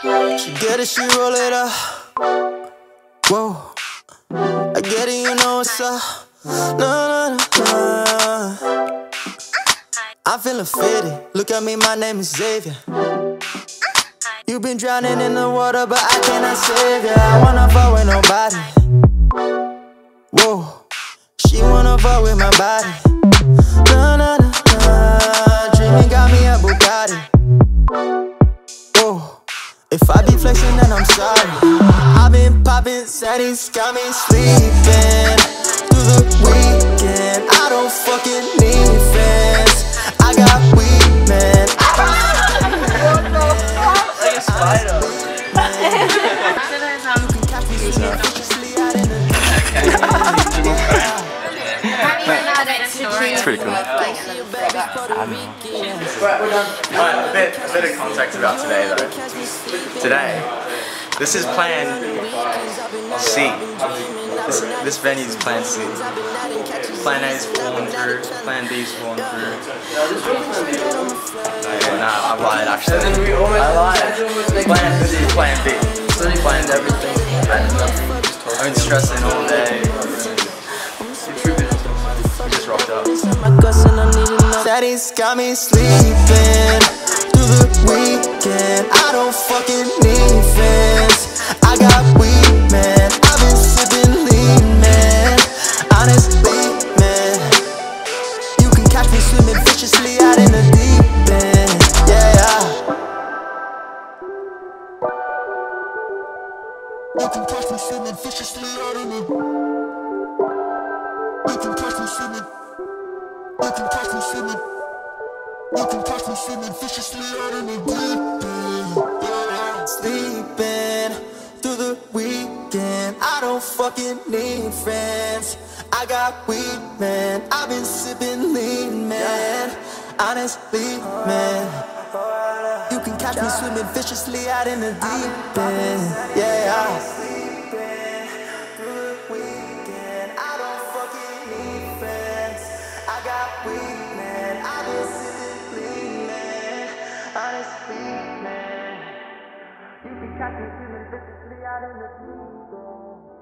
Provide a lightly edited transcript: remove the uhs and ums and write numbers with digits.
She get it, she roll it up. Whoa, I get it, you know what's up. No, no, no, no. I'm feeling fitted. Look at me, my name is Xavier. You've been drowning in the water, but I cannot save ya. I wanna fall with nobody. Whoa, she wanna fall with my body. No, no, no, no. Dreaming got me a Bugatti. Whoa, if I be flexing, then I'm sorry. I've been popping, Sadie's got me sleeping through the weekend. I don't fucking need fans. I got weed, man. It's pretty cool. But a bit of context about today though. Today, this is plan C. This venue is plan C. Plan A is fallen through, plan B is fallen through. Nah, I lied actually. I lied. Plan C is plan B. So we planned everything. I've been stressing all day. We just rocked up. Daddy's got me sleeping through the weekend. I don't fucking need fans. I got weed, man. I've been sipping lean, man. Honestly, man. You can catch me swimming viciously out in the deep end. Yeah. You can catch me swimming viciously out in the. You can catch me swimming. You can catch me swimming. You can catch me swimming viciously out in the deep end. Yeah. Sleeping through the weekend. I don't fucking need friends. I got weed, man. I've been sipping lean, man. Honestly, man. You can catch me swimming viciously out in the deep end. Yeah. Man, you can catch me swimming viciously out in the deep end.